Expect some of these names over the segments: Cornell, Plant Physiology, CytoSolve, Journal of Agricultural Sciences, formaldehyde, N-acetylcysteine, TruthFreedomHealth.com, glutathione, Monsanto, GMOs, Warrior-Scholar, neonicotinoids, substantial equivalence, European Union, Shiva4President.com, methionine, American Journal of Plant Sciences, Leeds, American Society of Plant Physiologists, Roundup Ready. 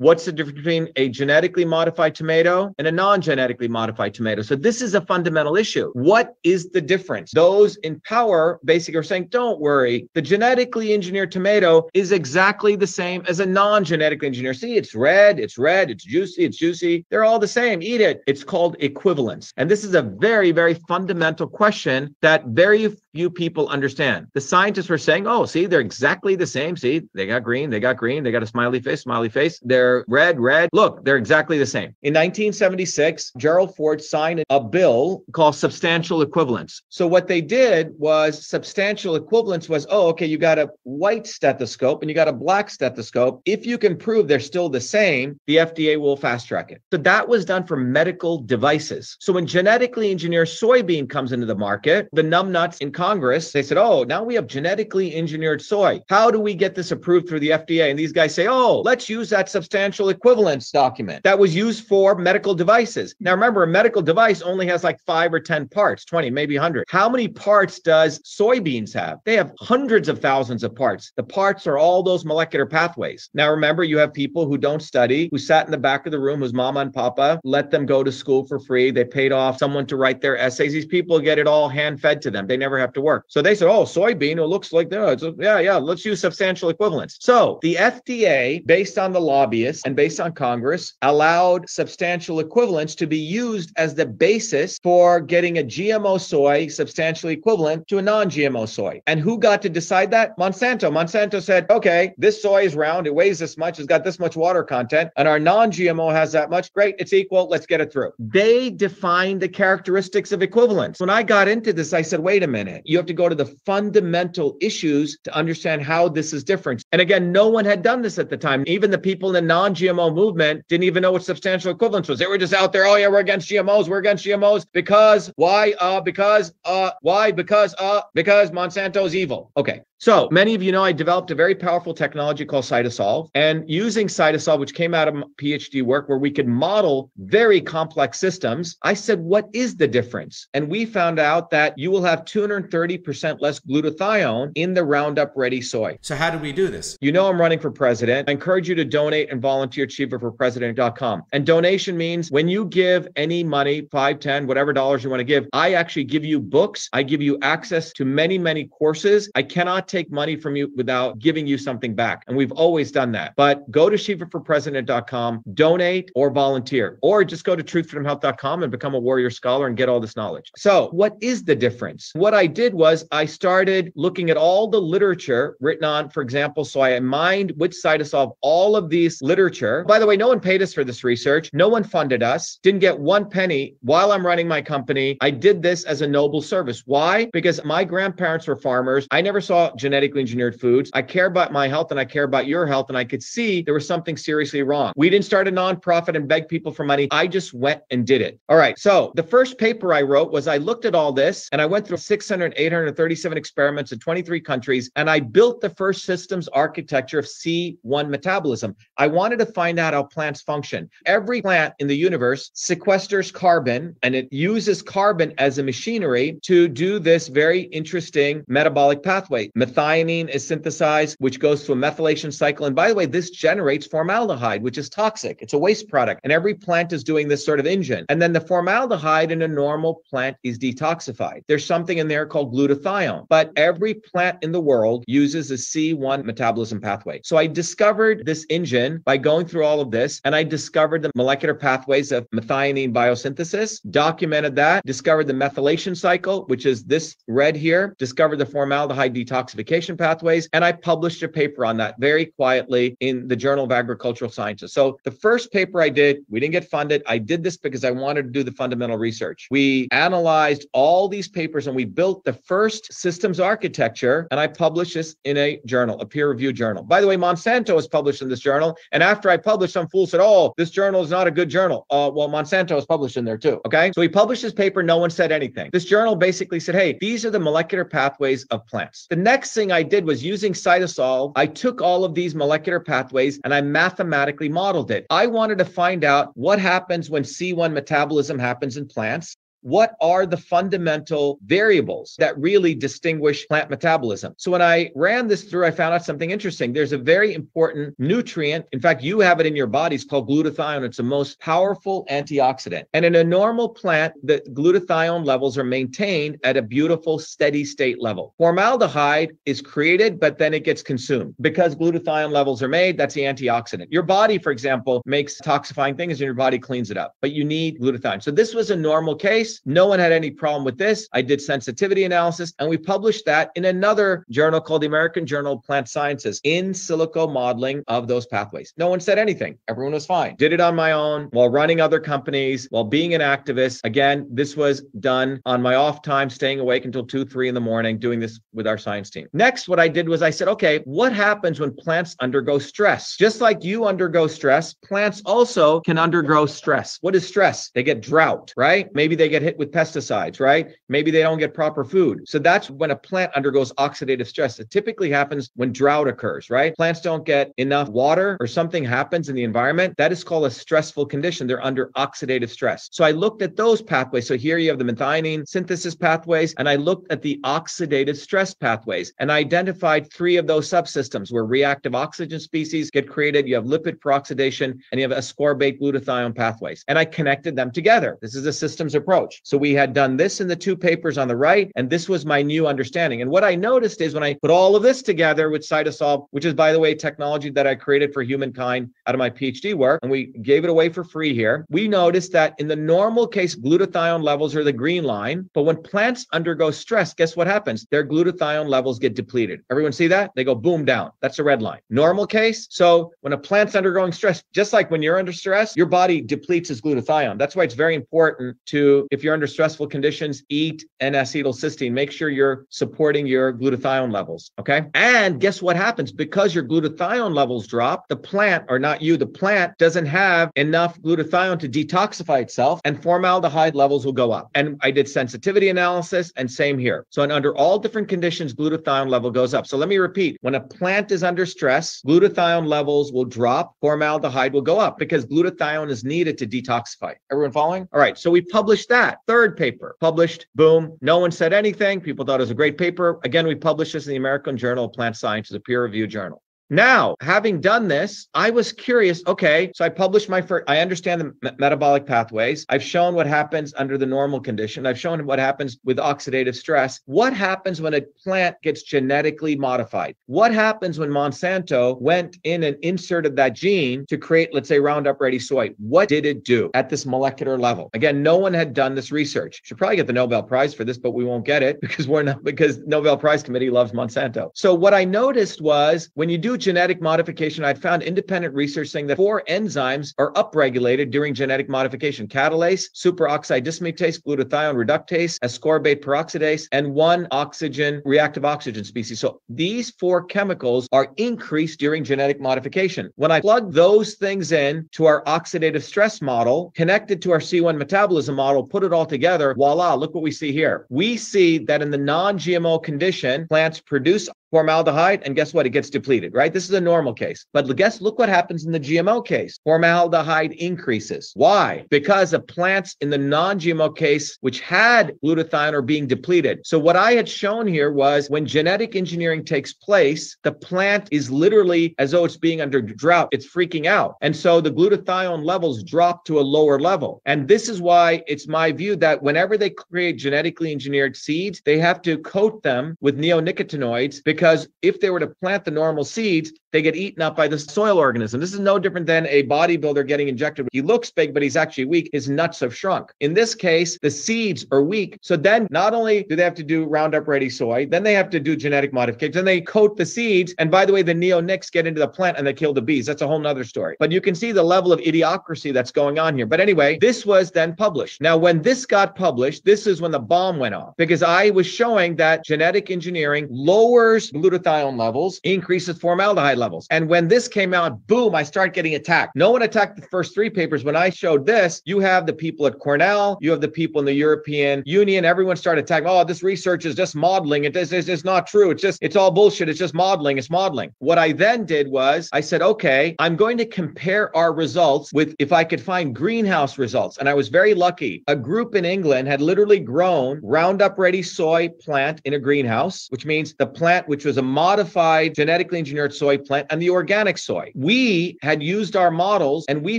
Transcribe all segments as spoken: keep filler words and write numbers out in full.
What's the difference between a genetically modified tomato and a non-genetically modified tomato? So this is a fundamental issue. What is the difference? Those in power basically are saying, don't worry, the genetically engineered tomato is exactly the same as a non-genetically engineered. See, it's red, it's red, it's juicy, it's juicy. They're all the same. Eat it. It's called equivalence. And this is a very, very fundamental question that very few people understand. The scientists were saying, oh, see, they're exactly the same. See, they got green, they got green, they got a smiley face, smiley face. They're red, red. Look, they're exactly the same. In nineteen seventy-six, Gerald Ford signed a bill called substantial equivalence. So what they did was substantial equivalence was, oh, okay, you got a white stethoscope and you got a black stethoscope. If you can prove they're still the same, the F D A will fast track it. So that was done for medical devices. So when genetically engineered soybean comes into the market, the numbnuts in Congress, they said, oh, now we have genetically engineered soy. How do we get this approved through the F D A? And these guys say, oh, let's use that substantial Substantial equivalence document that was used for medical devices. Now, remember, a medical device only has like five or ten parts, twenty, maybe one hundred. How many parts does soybeans have? They have hundreds of thousands of parts. The parts are all those molecular pathways. Now, remember, you have people who don't study, who sat in the back of the room, whose mama and papa let them go to school for free. They paid off someone to write their essays. These people get it all hand fed to them. They never have to work. So they said, oh, soybean, it looks like that. Oh, yeah, yeah, let's use substantial equivalence. So the F D A, based on the lobbyists, and based on Congress, allowed substantial equivalence to be used as the basis for getting a G M O soy substantially equivalent to a non-G M O soy. And who got to decide that? Monsanto. Monsanto said, okay, this soy is round, it weighs this much, it's got this much water content, and our non-G M O has that much. Great, it's equal, let's get it through. They defined the characteristics of equivalence. When I got into this, I said, wait a minute, you have to go to the fundamental issues to understand how this is different. And again, no one had done this at the time. Even the people in the non-G M O movement didn't even know what substantial equivalence was. They were just out there, oh yeah, we're against G M Os, we're against G M Os, because, why, uh, because, uh, why, because, uh, because Monsanto's evil. Okay. So many of you know I developed a very powerful technology called CytoSolve, and using CytoSolve, which came out of my PhD work where we could model very complex systems, I said, what is the difference? And we found out that you will have two hundred thirty percent less glutathione in the Roundup Ready soy. So how do we do this? You know I'm running for president. I encourage you to donate and volunteer at Shiva for President dot com. And donation means when you give any money, five, ten, whatever dollars you want to give, I actually give you books. I give you access to many, many courses. I cannot take money from you without giving you something back. And we've always done that. But go to Shiva for President dot com, donate or volunteer, or just go to Truth Freedom Health dot com and become a warrior scholar and get all this knowledge. So what is the difference? What I did was I started looking at all the literature written on, for example, so I mined which side to solve all of these literature. By the way, no one paid us for this research. No one funded us. Didn't get one penny while I'm running my company. I did this as a noble service. Why? Because my grandparents were farmers. I never saw genetically engineered foods. I care about my health and I care about your health. And I could see there was something seriously wrong. We didn't start a nonprofit and beg people for money. I just went and did it. All right. So the first paper I wrote was I looked at all this and I went through six hundred, eight hundred thirty-seven experiments in twenty-three countries. And I built the first systems architecture of C one metabolism. I wanted to find out how plants function. Every plant in the universe sequesters carbon and it uses carbon as a machinery to do this very interesting metabolic pathway. Methionine is synthesized, which goes through a methylation cycle. And by the way, this generates formaldehyde, which is toxic. It's a waste product. And every plant is doing this sort of engine. And then the formaldehyde in a normal plant is detoxified. There's something in there called glutathione. But every plant in the world uses a C one metabolism pathway. So I discovered this engine by going through all of this. And I discovered the molecular pathways of methionine biosynthesis, documented that, discovered the methylation cycle, which is this red here, discovered the formaldehyde detoxification pathways. And I published a paper on that very quietly in the Journal of Agricultural Sciences. So the first paper I did, we didn't get funded. I did this because I wanted to do the fundamental research. We analyzed all these papers and we built the first systems architecture. And I published this in a journal, a peer-reviewed journal. By the way, Monsanto was published in this journal. And after I published, some fool said, oh, this journal is not a good journal. Uh, well, Monsanto is published in there too, okay? So he published his paper, no one said anything. This journal basically said, hey, these are the molecular pathways of plants. The next thing I did was using CytoSolve, I took all of these molecular pathways and I mathematically modeled it. I wanted to find out what happens when C one metabolism happens in plants. what are the fundamental variables that really distinguish plant metabolism? So when I ran this through, I found out something interesting. There's a very important nutrient. In fact, you have it in your body. It's called glutathione. It's the most powerful antioxidant. And in a normal plant, the glutathione levels are maintained at a beautiful steady state level. Formaldehyde is created, but then it gets consumed because glutathione levels are made. That's the antioxidant. Your body, for example, makes toxifying things and your body cleans it up, but you need glutathione. So this was a normal case. No one had any problem with this. I did sensitivity analysis, and we published that in another journal called the American Journal of Plant Sciences, in silico modeling of those pathways. No one said anything. Everyone was fine. Did it on my own while running other companies, while being an activist. Again, this was done on my off time, staying awake until two, three in the morning, doing this with our science team. Next, what I did was I said, okay, what happens when plants undergo stress? Just like you undergo stress, plants also can undergo stress. What is stress? They get drought, right? Maybe they get hit with pesticides, right? Maybe they don't get proper food. So that's when a plant undergoes oxidative stress. It typically happens when drought occurs, right? Plants don't get enough water or something happens in the environment. That is called a stressful condition. They're under oxidative stress. So I looked at those pathways. So here you have the methionine synthesis pathways, and I looked at the oxidative stress pathways, and I identified three of those subsystems where reactive oxygen species get created. You have lipid peroxidation, and you have ascorbate glutathione pathways. And I connected them together. This is a systems approach. So we had done this in the two papers on the right, and this was my new understanding. And what I noticed is when I put all of this together with CytoSolve, which is, by the way, technology that I created for humankind out of my PhD work, and we gave it away for free here, we noticed that in the normal case, glutathione levels are the green line. But when plants undergo stress, guess what happens? Their glutathione levels get depleted. Everyone see that? They go boom down. That's the red line. Normal case. So when a plant's undergoing stress, just like when you're under stress, your body depletes its glutathione. That's why it's very important to, if If you're under stressful conditions, eat N-acetylcysteine. Make sure you're supporting your glutathione levels, okay? And guess what happens? Because your glutathione levels drop, the plant, or not you, the plant doesn't have enough glutathione to detoxify itself, and formaldehyde levels will go up. And I did sensitivity analysis, and same here. So and under all different conditions, glutathione level goes up. So let me repeat. When a plant is under stress, glutathione levels will drop, formaldehyde will go up, because glutathione is needed to detoxify. Everyone following? All right, so we published that. Third paper published, boom, no one said anything. People thought it was a great paper. Again, we published this in the American Journal of Plant Sciences, a peer-reviewed journal. Now, having done this, I was curious. Okay, so I published my first, I understand the me- metabolic pathways. I've shown what happens under the normal condition. I've shown what happens with oxidative stress. What happens when a plant gets genetically modified? What happens when Monsanto went in and inserted that gene to create, let's say, Roundup Ready soy? What did it do at this molecular level? Again, no one had done this research. Should probably get the Nobel Prize for this, but we won't get it because we're not, because Nobel Prize Committee loves Monsanto. So what I noticed was when you do genetic modification, I'd found independent research saying that four enzymes are upregulated during genetic modification: catalase, superoxide dismutase, glutathione reductase, ascorbate peroxidase, and one oxygen, reactive oxygen species. So these four chemicals are increased during genetic modification. When I plug those things in to our oxidative stress model, connected to our C one metabolism model, put it all together, voila, look what we see here. We see that in the non-G M O condition, plants produce formaldehyde, and guess what? It gets depleted, right? This is a normal case. But guess, look what happens in the G M O case. Formaldehyde increases. Why? Because the plants in the non-G M O case, which had glutathione, are being depleted. So what I had shown here was when genetic engineering takes place, the plant is literally as though it's being under drought. It's freaking out. And so the glutathione levels drop to a lower level. And this is why it's my view that whenever they create genetically engineered seeds, they have to coat them with neonicotinoids, because Because if they were to plant the normal seeds, they get eaten up by the soil organism. This is no different than a bodybuilder getting injected. He looks big, but he's actually weak. His nuts have shrunk. In this case, the seeds are weak. So then not only do they have to do Roundup Ready soy, then they have to do genetic modification. Then they coat the seeds. And by the way, the neonics get into the plant and they kill the bees. That's a whole nother story. But you can see the level of idiocracy that's going on here. But anyway, this was then published. Now, when this got published, this is when the bomb went off, because I was showing that genetic engineering lowers lowers glutathione levels, increases formaldehyde levels. And when this came out, boom, I started getting attacked. No one attacked the first three papers. When I showed this, you have the people at Cornell, you have the people in the European Union, everyone started attacking, oh, this research is just modeling. It is it's not true. It's just, it's all bullshit. It's just modeling. It's modeling. What I then did was I said, okay, I'm going to compare our results with, if I could find greenhouse results. And I was very lucky. A group in England had literally grown Roundup Ready soy plant in a greenhouse, which means the plant, which was a modified genetically engineered soy plant, and the organic soy. We had used our models and we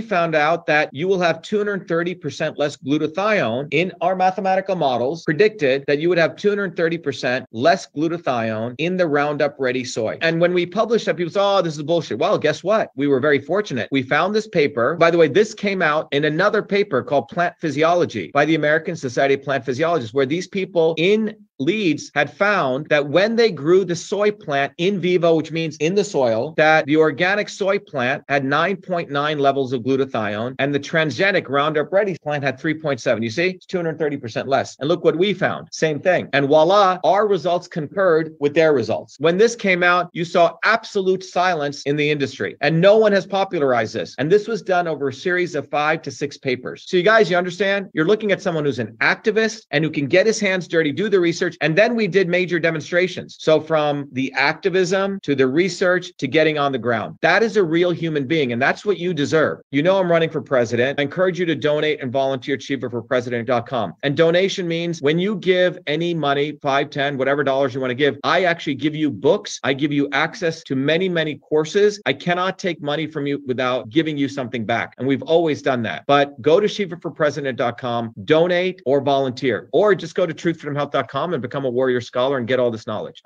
found out that you will have two hundred thirty percent less glutathione. In our mathematical models predicted that you would have two hundred thirty percent less glutathione in the Roundup Ready soy. And when we published that, people said, oh, this is bullshit. Well, guess what? We were very fortunate. We found this paper. By the way, this came out in another paper called Plant Physiology by the American Society of Plant Physiologists, where these people in Leeds had found that when they grew the soy plant in vivo, which means in the soil, that the organic soy plant had nine point nine levels of glutathione and the transgenic Roundup Ready plant had three point seven. You see, it's two hundred thirty percent less. And look what we found. Same thing. And voila, our results concurred with their results. When this came out, you saw absolute silence in the industry and no one has popularized this. And this was done over a series of five to six papers. So you guys, you understand, you're looking at someone who's an activist and who can get his hands dirty, do the research. And then we did major demonstrations. So from the activism to the research to getting on the ground, that is a real human being. And that's what you deserve. You know, I'm running for president. I encourage you to donate and volunteer at Shiva for President dot com. And donation means when you give any money, five, ten, whatever dollars you want to give, I actually give you books. I give you access to many, many courses. I cannot take money from you without giving you something back. And we've always done that. But go to Shiva for President dot com, donate or volunteer, or just go to Truth Freedom Health dot com and become a warrior scholar and get all this knowledge.